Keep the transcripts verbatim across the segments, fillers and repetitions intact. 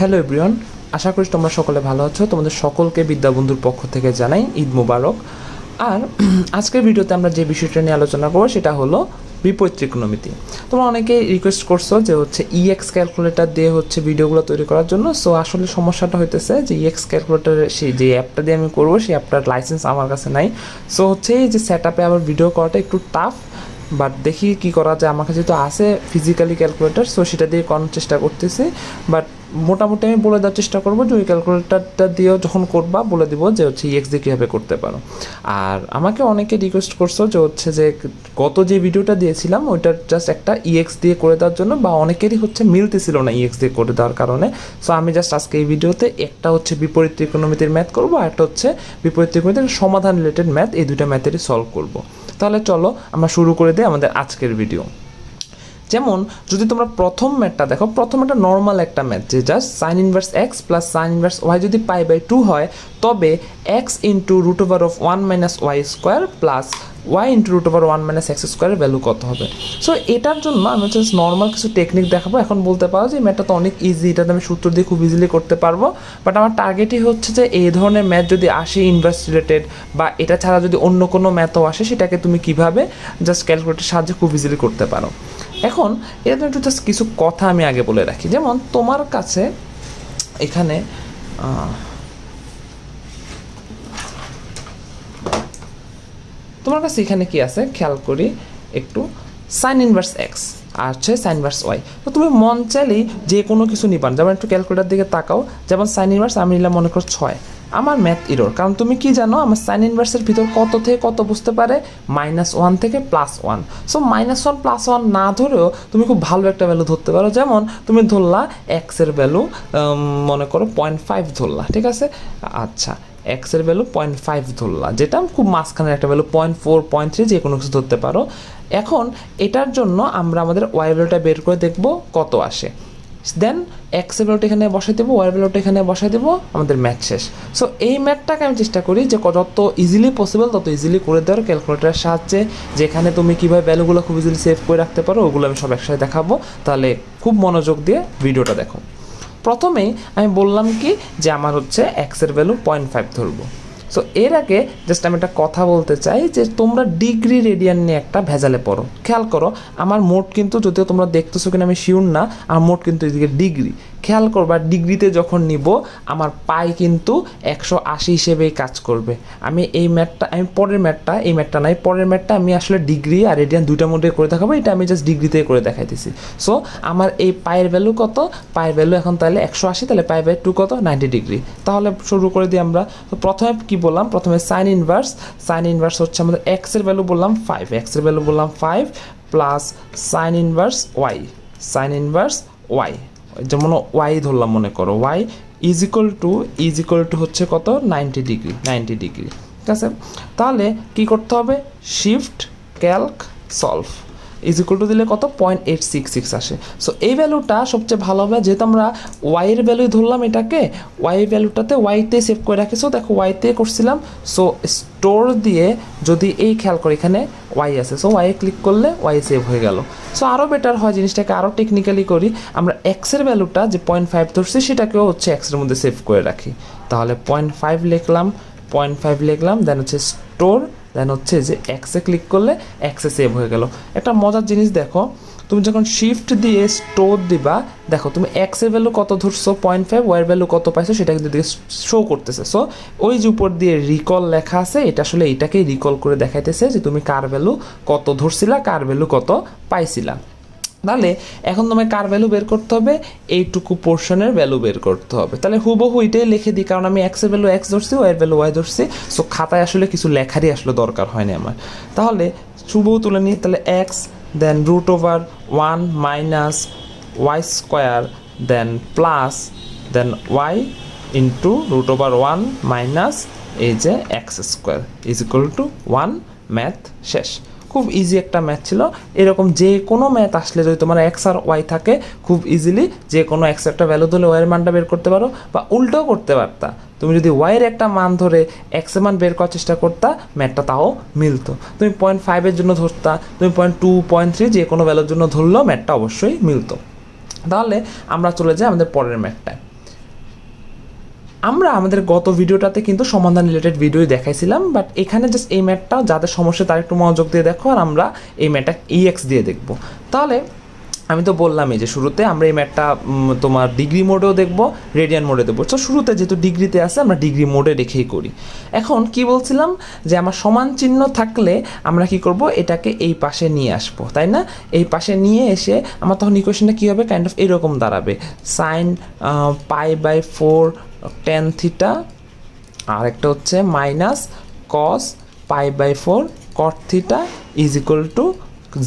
Hello everyone, আশা করি তোমরা সকলে ভালো আছো। তোমাদের সকলকে বিদ্যাবন্ধুর পক্ষ থেকে জানাই ঈদ মোবারক। আর আজকের ভিডিওতে আমরা যে বিষয়টা নিয়ে আলোচনা করব সেটা হলো বিপরীত ত্রিকোণমিতি। তোমরা অনেকে রিকোয়েস্ট করছো যে হচ্ছে ইএক্স ক্যালকুলেটর দিয়ে হচ্ছে ভিডিওগুলো তৈরি করার জন্য। সো আসলে সমস্যাটা হইতেছে যে ইএক্স ক্যালকুলেটর সেই যে অ্যাপটা দিয়ে আমি করবো সেই অ্যাপটার লাইসেন্স আমার কাছে নাই। সো হচ্ছে এই যে সেট আপে আবার ভিডিও করাটা একটু টাফ, বাট দেখি কি করা যায়। আমার কাছে তো আছে ফিজিক্যালি ক্যালকুলেটর, সো সেটা দিয়ে করানোর চেষ্টা করতেছি। বাট মোটামুটি আমি বলে দেওয়ার চেষ্টা করবো যে ওই ক্যালকুলেটরটা দিয়েও যখন করবা বলে দিব যে হচ্ছে ইএক্স দিয়ে কীভাবে করতে পারো। আর আমাকে অনেকে রিকোয়েস্ট করছো যে হচ্ছে যে গত যে ভিডিওটা দিয়েছিলাম ওইটার জাস্ট একটা ইএক্স দিয়ে করে দেওয়ার জন্য, বা অনেকেরই হচ্ছে মিলতেছিল না ইএক্স দিয়ে করে দেওয়ার কারণে। সো আমি জাস্ট আজকে এই ভিডিওতে একটা হচ্ছে বিপরীত ত্রিকোণমিতির ম্যাথ করবো, আর একটা হচ্ছে বিপরীত ত্রিকোণমিতির সমাধান রিলেটেড ম্যাথ, এই দুইটা ম্যাথেরই সলভ করবো। তাহলে চলো আমরা শুরু করে দিই আমাদের আজকের ভিডিও। যেমন যদি তোমরা প্রথম ম্যাথটা দেখো, প্রথম একটা নর্মাল একটা ম্যাথ যে just sine inverse x plus sine inverse Y যদি পাই বাই টু হয় তবে x into root over of one minus Y square plus Y into root over one minus x স্কোয়ারের ভ্যালু কত হবে। So এটার জন্য আমি হচ্ছে নর্মাল কিছু টেকনিক দেখাবো। এখন বলতে পারো যে ম্যাথটা তো অনেক ইজি, এটা আমি সূত্র দিয়ে খুব ইজিলি করতে পারবো, বাট আমার টার্গেটই হচ্ছে যে এই ধরনের ম্যাথ যদি আসে ইনভার্স রিলেটেড, বা এটা ছাড়া যদি অন্য কোনো ম্যাথও আসে সেটাকে তুমি কীভাবে জাস্ট ক্যালকুলেটারের সাহায্যে খুব ইজিলি করতে পারো। এখন এটা একটু জাস্ট কিছু কথা আমি আগে বলে রাখি। যেমন তোমার কাছে এখানে তোমার কাছে এখানে কি আছে খেয়াল করি একটু, সাইন ইনভার্স এক্স আর হচ্ছে সাইন ইনভার্স ওয়াই। তো তুমি মন চাইলেই যে কোনো কিছু নিবা, যেমন একটু ক্যালকুলেটার দিকে তাকাও। যেমন সাইন ইনভার্স আমি নিলাম মনে করো ছয়, আমার ম্যাথ ইরোর, কারণ তুমি কি জানো আমার সাইন ইনভার্সের ভিতর কত থেকে কত বুঝতে পারে, মাইনাস ওয়ান থেকে plus one. So minus one plus one না ধরেও তুমি খুব ভালো একটা ভ্যালু ধরতে পারো। যেমন তুমি ধরলা এক্সের ভ্যালু মনে করো পয়েন্ট ফাইভ ধরলা, ঠিক আছে, আচ্ছা এক্সের ভ্যালু পয়েন্ট ফাইভ ধরলা, যেটা খুব মাঝখানের একটা value, point four point three যে কোনো কিছু ধরতে পারো। এখন এটার জন্য আমরা আমাদের ওয়াই ভ্যালুটা বের করে দেখবো কত আসে, দেন এক্সের ভ্যালুটা এখানে বসাই দেবো, ওয়াই ভ্যালুটা এখানে বসাই দেবো, আমাদের ম্যাথ শেষ। সো এই ম্যাথটাকে আমি চেষ্টা করি যে যত ইজিলি পসিবল তত ইজিলি করে দেওয়ার ক্যালকুলেটারের সাহায্যে, যেখানে তুমি কীভাবে ভ্যালুগুলো খুব ইজিলি সেভ করে রাখতে পারো ওগুলো আমি সব একসাথে দেখাবো। তাহলে খুব মনোযোগ দিয়ে ভিডিওটা দেখো। প্রথমেই আমি বললাম কি যে আমার হচ্ছে এক্সের ভ্যালু পয়েন্ট ফাইভ ধরবো। সো এর আগে জাস্ট আমি একটা কথা বলতে চাই যে তোমরা ডিগ্রি রেডিয়ান নিয়ে একটা ভেজালে পড়ো। খেয়াল করো আমার মোট কিন্তু, যদিও তোমরা দেখতেছো কিনা আমি শিওর না, আর মোট কিন্তু এদিকে ডিগ্রি, খেয়াল করবা ডিগ্রিতে যখন নিব আমার পাই কিন্তু একশো আশি হিসেবেই কাজ করবে। আমি এই ম্যাটটা আমি পরের ম্যাটটা এই ম্যাটটা নাই পরের ম্যাটটা আমি আসলে ডিগ্রি আর রেডিয়ান দুইটা মোটে করে দেখাবো, এটা আমি জাস্ট ডিগ্রিতে করে দেখাইতেছি। সো আমার এই পায়ের ভ্যালু কত, পায়ের ভ্যালু এখন তাহলে একশো আশি, তাহলে পাই বাই টু কত, নাইনটি ডিগ্রি। তাহলে শুরু করে দিই আমরা। তো প্রথমে কী বললাম, প্রথমে সাইন ইনভার্স সাইন ইনভার্স হচ্ছে আমাদের এক্সের ভ্যালু বললাম ফাইভ, এক্সের ভ্যালু বললাম five plus sine inverse y, sine inverse Y যেমন ওয়াই ধরলাম মনে করো, y is equal to is equal to হচ্ছে কত, নাইনটি ডিগ্রি, নাইনটি ডিগ্রি ঠিক আছে। তাহলে কি করতে হবে, shift calc solve, is equal to দিলে কত, পয়েন্ট এইট সিক্স সিক্স আসে। সো এই ভ্যালুটা সবচেয়ে ভালো হবে, যেহেতু আমরা ওয়াইয়ের ভ্যালুই ধরলাম, এটাকে ওয়াই ভ্যালুটাতে ওয়াইতে সেভ করে রাখি। সো দেখো ওয়াইতে করছিলাম, সো স্টোর দিয়ে যদি এই খেয়াল করে এখানে ওয়াই আছে, সো ওয়াইয়ে ক্লিক করলে ওয়াই সেভ হয়ে গেল। সো আরও বেটার হয় জিনিসটাকে আরও টেকনিক্যালি করি, আমরা এক্সের ভ্যালুটা যে পয়েন্ট ফাইভ ধরছি সেটাকেও হচ্ছে এক্সের মধ্যে সেভ করে রাখি। তাহলে পয়েন্ট ফাইভ লিখলাম, পয়েন্ট ফাইভ লিখলাম, দেন হচ্ছে স্টোর, দেন হচ্ছে যে এক্সে ক্লিক করলে এক্সে সেভ হয়ে গেল। একটা মজার জিনিস দেখো, তুমি যখন শিফট দিয়ে স্টোর দিবা, দেখো তুমি এক্সের ভ্যালু কত ধরছো পয়েন্ট ফাইভ, ওয়ার ভ্যালু কত পাইছো সেটা কিন্তু শো করতেছে। সো ওই যে উপর দিয়ে রিকল লেখা আছে, এটা আসলে এটাকেই রিকল করে দেখাইতেছে যে তুমি কার ভ্যালু কত ধরছিলা, কার ভ্যালু কত পাইছিলা। তাহলে এখন তোমায় কার ভ্যালু বের করতে হবে, এইটুকু পোর্শনের ভ্যালু বের করতে হবে। তাহলে হুবহু এটাই লিখে দিই, কারণ আমি এক্সের ভ্যালু এক্স ধরছি, ওয়াইয়ের ভ্যালু ওয়াই ধরছি। সো খাতায় আসলে কিছু লেখারই আসলে দরকার হয়নি আমার। তাহলে হুবহু তুলে নিই, তাহলে x then root over one minus Y square then plus then Y into root over one minus এই যে x square is equal to one. Math শেষ। খুব ইজি একটা ম্যাথ ছিল। এরকম যে কোনো ম্যাথ আসলে যদি তোমার এক্স আর ওয়াই থাকে, খুব ইজিলি যে কোনো এক্স একটা ভ্যালু ধরে ওয়াইয়ের মানটা বের করতে পারো, বা উল্টো করতে পারতা। তুমি যদি ওয়াইয়ের একটা মান ধরে এক্সের মান বের করার চেষ্টা করতা, ম্যাথটা তাও মিলতো। তুমি পয়েন্ট ফাইভের জন্য ধরতা, তুমি পয়েন্ট টু পয়েন্ট থ্রি যে কোনো ভ্যালুর জন্য ধরলেও ম্যাথটা অবশ্যই মিলতো। তাহলে আমরা চলে যাই আমাদের পরের ম্যাথটায়। আমরা আমাদের গত ভিডিওটাতে কিন্তু সমাধান রিলেটেড ভিডিওই দেখাইছিলাম, বাট এখানে জাস্ট এই ম্যাটটা যাদের সমস্যা তার একটু মনোযোগ দিয়ে দেখো, আর আমরা এই ম্যাটটা ইএক্স দিয়ে দেখব। তাহলে আমি তো বললামই যে শুরুতে আমরা এই ম্যাটটা তোমার ডিগ্রি মোডেও দেখব, রেডিয়ান মোডে দেবো। তো শুরুতে যেহেতু ডিগ্রিতে আছে আমরা ডিগ্রি মোডে রেখেই করি। এখন কি বলছিলাম যে আমার সমান চিহ্ন থাকলে আমরা কি করব, এটাকে এই পাশে নিয়ে আসব, তাই না? এই পাশে নিয়ে এসে আমার তখন ইকুয়েশনটা কী হবে, কাইন্ড অফ এরকম দাঁড়াবে, sine pi by four tan theta, আর একটা হচ্ছে minus cos pi by four cot theta is equal to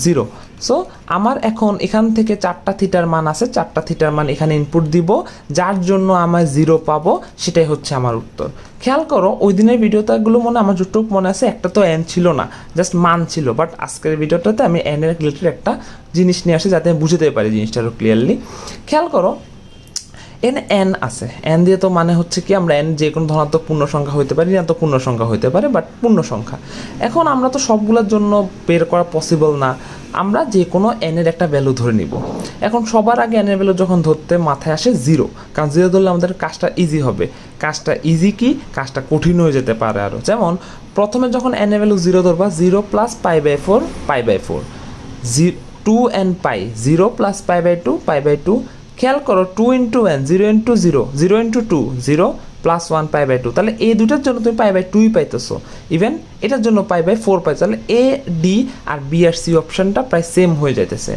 zero. So আমার এখন এখান থেকে চারটা থিটার মান আছে, চারটা থিটার মান এখানে ইনপুট দিব, যার জন্য আমার জিরো পাবো, সেটাই হচ্ছে আমার উত্তর। খেয়াল করো ওই দিনের ভিডিওটাগুলো মনে আমার যতটুক মনে আছে একটা তো এন ছিল না, জাস্ট মান ছিল, বাট আজকের ভিডিওটাতে আমি এনের রিলেটেড একটা জিনিস নিয়ে আসি যাতে আমি বুঝতে পারি জিনিসটা আরও ক্লিয়ারলি। খেয়াল করো এন এন আছে, এন দিয়ে তো মানে হচ্ছে কি আমরা এন যে কোনো ধনাত্মক পূর্ণ সংখ্যা হইতে পারে, ঋণাত্মক পূর্ণ সংখ্যা হইতে পারে, বাট পূর্ণ সংখ্যা। এখন আমরা তো সবগুলোর জন্য বের করা পসিবল না, আমরা যে কোনো এনের একটা ভ্যালু ধরে নিব। এখন সবার আগে এনের ভ্যালু যখন ধরতে মাথায় আসে জিরো, কারণ জিরো ধরলে আমাদের কাজটা ইজি হবে। কাজটা ইজি কি, কাজটা কঠিন হয়ে যেতে পারে আরও। যেমন প্রথমে যখন এনের ভ্যালু জিরো ধরবা, zero plus pi by four pi by four জি two n pi, zero plus pi by two pi by two. খেয়াল করো two into n, zero into zero, zero into two, zero plus one pi by two. তাহলে এই দুটার জন্য তুমি pi by টুই পাইতেছো, even এটার জন্য পাই বাই ফোর পাইছো। তাহলে এ ডি আর বি আর সি অপশানটা প্রায় সেম হয়ে যাইতেছে।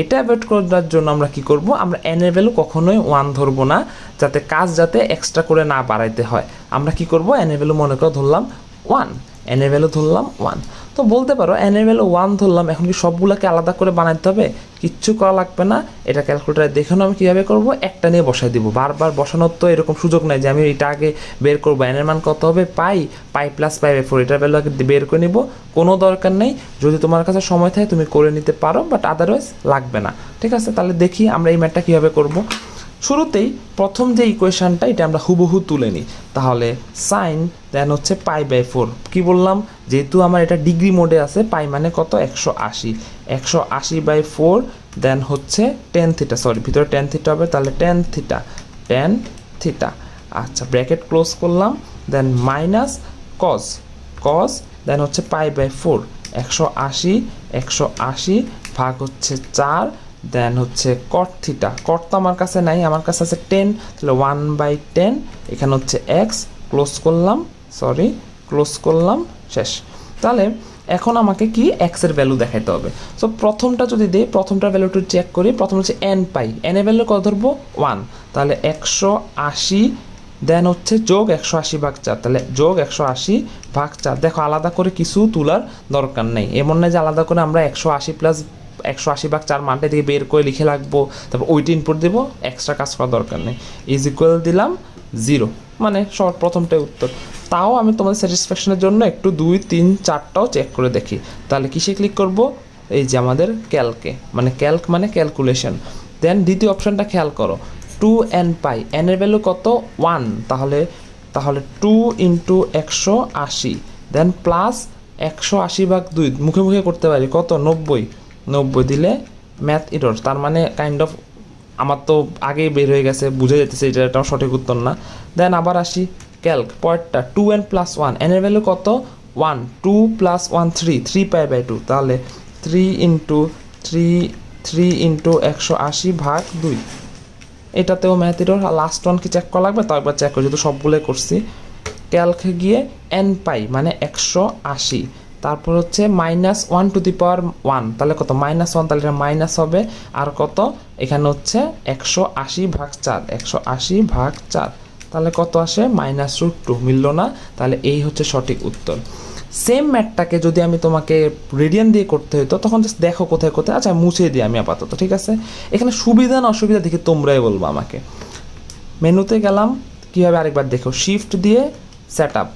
এটা অ্যাভয়েড করার জন্য আমরা কি করব, আমরা এনের ভ্যালু কখনোই ওয়ান ধরবো না, যাতে কাজ যাতে এক্সট্রা করে না বাড়াইতে হয়। আমরা কি করব, এনের ভ্যালু মনে করো ধরলাম ওয়ান, এনের ভ্যালু ধরলাম ওয়ান। তো বলতে পারো এনের ভ্যালু ওয়ান ধরলাম, এখন কি সবগুলোকে আলাদা করে বানাইতে হবে? কিচ্ছু করা লাগবে না, এটা ক্যালকুলেটারে দেখে আমি কীভাবে করব, একটা নিয়ে বসাই দিব। বারবার বসানোর তো এরকম সুযোগ নাই যে আমি এটা আগে বের করবো এনের মান কত হবে, pi pi plus pi by four, এটার ভ্যালু আগে বের করে নিব, কোনো দরকার নেই। যদি তোমার কাছে সময় থাকে তুমি করে নিতে পারো, বাট আদারওয়াইজ লাগবে না, ঠিক আছে? তাহলে দেখি আমরা এই ম্যাটটা কীভাবে করব। শুরুতেই প্রথম যে ইকুয়েশানটা এটা আমরা হুবহু তুলে নিই। তাহলে সাইন দেন হচ্ছে পাই বাই ফোর, কী বললাম, যেহেতু আমার এটা ডিগ্রি মোডে আছে, পাই মানে কত, একশো আশি, একশো আশি বাই ফোর দেন হচ্ছে টেন থিটা, সরি ভিতরে টেন থিটা হবে, তাহলে টেন থিটা টেন থিটা, আচ্ছা ব্র্যাকেট ক্লোজ করলাম, then minus cos cos then হচ্ছে পাই বাই ফোর, একশো আশি একশো আশি ভাগ হচ্ছে চার দেন হচ্ছে কট থিটা, কট তো আমার কাছে নাই, আমার কাছে আছে টেন, তাহলে ওয়ান বাই টেন, এখানে হচ্ছে এক্স ক্লোজ করলাম, সরি ক্লোজ করলাম, শেষ। তাহলে এখন আমাকে কি এক্সের ভ্যালু দেখাইতে হবে। সো প্রথমটা যদি দিই, প্রথমটা ভ্যালুটা চেক করি, প্রথম হচ্ছে এন পাই, এনের ভ্যালু কত ধরবো, ওয়ান, তাহলে একশো আশি দেন হচ্ছে যোগ একশো আশি ভাগ চার, তাহলে যোগ একশো আশি ভাগ চার। দেখো আলাদা করে কিছু তোলার দরকার নেই, এমন নয় যে আলাদা করে আমরা একশো আশি প্লাস একশো আশি ভাগ চার মানটা থেকে বের করে লিখে রাখবো, তারপর ওইটি ইনপুট দেবো, এক্সট্রা কাজ করার দরকার নেই। ইজ ইকুয়াল দিলাম জিরো, মানে সব প্রথমটাই উত্তর। তাও আমি তোমাদের স্যাটিসফ্যাকশনের জন্য একটু দুই তিন চারটাও চেক করে দেখি। তাহলে কিসে ক্লিক করব, এই যে আমাদের ক্যালকে, মানে ক্যালক মানে ক্যালকুলেশন। দেন দ্বিতীয় অপশানটা খেয়াল করো, টু এন পাই, এনের ভ্যালু কত, ওয়ান, তাহলে তাহলে টু ইন্টু একশো আশি দেন প্লাস একশো আশি ভাগ দুই, মুখে মুখে করতে পারি, কত, নব্বই, নব্বই দিলে ম্যাথ ইরর, তার মানে কাইন্ড অফ আমার তো আগেই বের হয়ে গেছে, বুঝে যেতেছে এটা এটাও সঠিক উত্তর না। দেন আবার আসি ক্যালক পয়েন্টটা, টু এন প্লাস ওয়ান, এনের ভ্যালু কত, one, two plus one three, three pi by two, তাহলে three into three three into একশো আশি ভাগ দুই, এটাতেও ম্যাথ ইরর। আর লাস্ট ওয়ান কি চেক করা লাগবে, তো একবার চেক করি, যেহেতু সবগুলোই করছি। ক্যালকে গিয়ে এন পাই মানে একশো আশি, তারপর হচ্ছে minus one two the power one, তাহলে কত, মাইনাস ওয়ান, তাহলে এটা মাইনাস হবে, আর কত এখানে হচ্ছে একশো আশি ভাগ চার, একশো আশি ভাগ চার, তাহলে কত আসে, মাইনাস রুট টু, মিলল না, তাহলে এই হচ্ছে সঠিক উত্তর। সেম ম্যাটটাকে যদি আমি তোমাকে রেডিয়ান দিয়ে করতে হতো, তখন জাস্ট দেখো কোথায় কোথায়, আচ্ছা মুছে দিই আমি আপাতত, ঠিক আছে? এখানে সুবিধা না অসুবিধা দেখে তোমরাই বলবো আমাকে। মেনুতে গেলাম, কীভাবে আরেকবার দেখো, শিফট দিয়ে সেট আপ,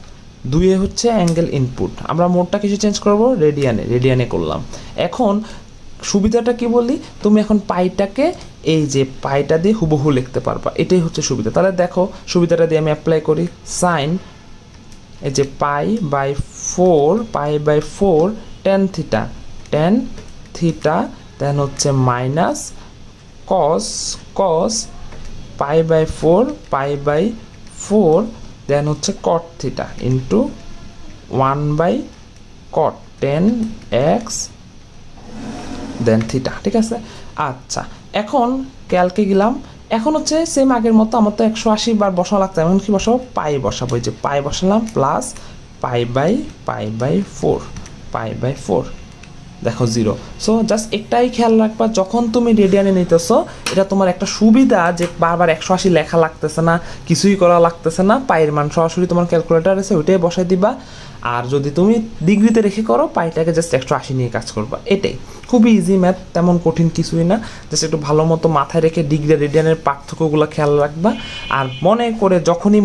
দুয়ে হচ্ছে অ্যাঙ্গেল ইনপুট, আমরা মোডটা কিছু চেঞ্জ করবো, রেডিয়ানে রেডিয়ানে করলাম। এখন সুবিধাটা কি বলি, তুমি এখন পাইটাকে এই যে পাইটা দিয়ে হুবহু লিখতে পারবা, এটাই হচ্ছে সুবিধা। তাহলে দেখো সুবিধাটা দিয়ে আমি অ্যাপ্লাই করি, সাইন এই যে pi by four pi by four tan theta tan theta then হচ্ছে minus cos cos pi by four pi by four, then হচ্ছে cot theta into one by cot ten x then theta, ঠিক আছে। আচ্ছা এখন ক্যালকে গেলাম, এখন হচ্ছে same আগের মতো আমার তো একশো আশি বার বসানো লাগছে, এখন কি বসাবো? পাই বসাবো। এই যে পাই বসালাম plus pi by pi by four, pi by four, দেখো জিরো। সো জাস্ট একটাই খেয়াল রাখবা, যখন তুমি রেডিয়ানে নিতেছো এটা তোমার একটা সুবিধা যে বারবার একশো আশি লেখা লাগতেছে না, কিছুই করা লাগতেছে না, পায়ের মান সরাসরি তোমার ক্যালকুলেটার আছে ওইটাই বসাই দিবা। আর যদি তুমি ডিগ্রিতে রেখে করো পাইটাকে জাস্ট একশো আশি নিয়ে কাজ করবা। এটাই খুবই ইজি ম্যাথ, তেমন কঠিন কিছুই না, জাস্ট একটু ভালো মতো মাথায় রেখে ডিগ্রি রেডিয়ানের পার্থক্যগুলো খেয়াল রাখবা। আর মনে করে যখনই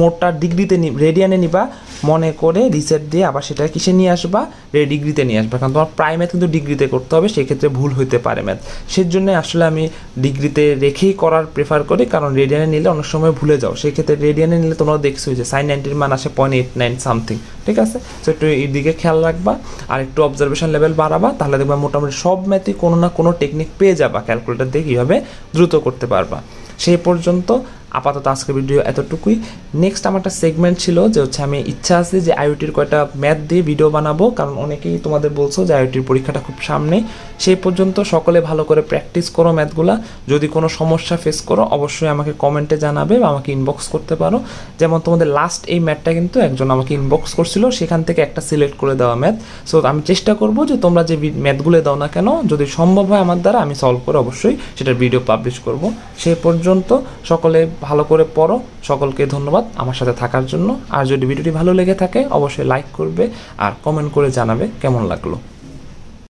মোটটা ডিগ্রিতে রেডিয়ানে নিবা মনে করে রিসেট দিয়ে আবার সেটা কিসে নিয়ে আসবা? রে ডিগ্রিতে নিয়ে আসবা, কারণ তোমার প্রাইম ম্যাথ কিন্তু ডিগ্রিতে করতে হবে, সেক্ষেত্রে ভুল হইতে পারে ম্যাথ। সেজন্য আসলে আমি ডিগ্রিতে রেখেই করার প্রেফার করি, কারণ রেডিয়ানে নিলে অনেক সময় ভুলে যাও। সেক্ষেত্রে রেডিয়ানে নিলে তোমরা দেখছো যে সাইন নাইনটির মান আসে পয়েন্ট এইট নাইন সামথিং, ঠিক আছে। তো একটু এই দিকে খেয়াল রাখবা আর একটু অবজারভেশন লেভেল বাড়াবা, তাহলে দেখবা মোটামুটি সব ম্যাথই কোনো না কোনো টেকনিক পেয়ে যাবা, ক্যালকুলেটার দিয়ে কীভাবে দ্রুত করতে পারবা। সেই পর্যন্ত আপাতত আজকে ভিডিও এতটুকুই। নেক্সট আমার একটা সেগমেন্ট ছিল যে হচ্ছে আমি ইচ্ছা আছে যে আইউটির কয়েকটা ম্যাথ দিয়ে ভিডিও বানাবো, কারণ অনেকেই তোমাদের বলছো যে আইউটির পরীক্ষাটা খুব সামনে। সেই পর্যন্ত সকলে ভালো করে প্র্যাকটিস করো ম্যাথগুলা, যদি কোনো সমস্যা ফেস করো অবশ্যই আমাকে কমেন্টে জানাবে বা আমাকে ইনবক্স করতে পারো। যেমন তোমাদের লাস্ট এই ম্যাথটা কিন্তু একজন আমাকে ইনবক্স করছিল, সেখান থেকে একটা সিলেক্ট করে দেওয়া ম্যাথ। সো আমি চেষ্টা করবো যে তোমরা যে ম্যাথগুলো দাও না কেন যদি সম্ভব হয় আমার দ্বারা আমি সলভ করে অবশ্যই সেটার ভিডিও পাবলিশ করবো। সেই পর্যন্ত সকলে ভালো করে পড়ো। সকলকে ধন্যবাদ আমার সাথে থাকার জন্য। আর যদি ভিডিওটি ভালো লেগে থাকে অবশ্যই লাইক করবে আর কমেন্ট করে জানাবে কেমন লাগলো।